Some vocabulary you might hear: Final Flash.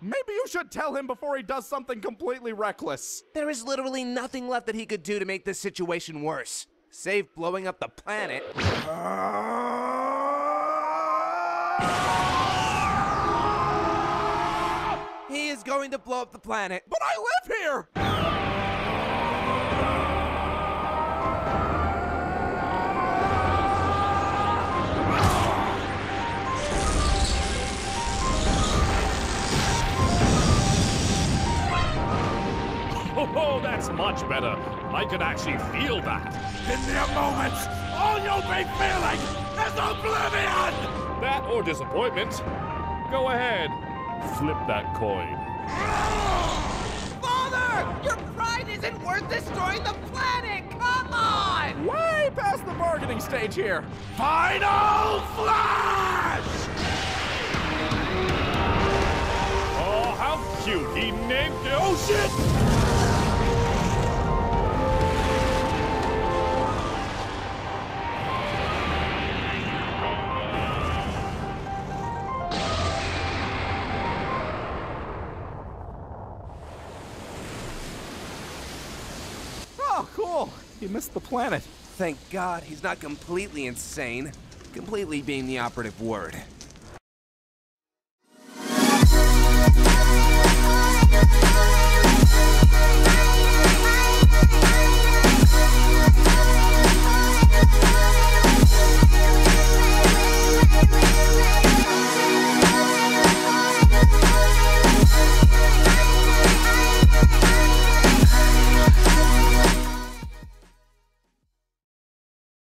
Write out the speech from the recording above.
Maybe you should tell him before he does something completely reckless. There is literally nothing left that he could do to make this situation worse, save blowing up the planet. He is going to blow up the planet. But I live here! Oh, that's much better. I can actually feel that. In their moments, all you'll be feeling is oblivion! That or disappointment. Go ahead. Flip that coin. Father! Your pride isn't worth destroying the planet! Come on! Way past the bargaining stage here. Final Flash! Oh, how cute. He named it. Oh, shit! Oh, cool. He missed the planet. Thank God he's not completely insane. Completely being the operative word.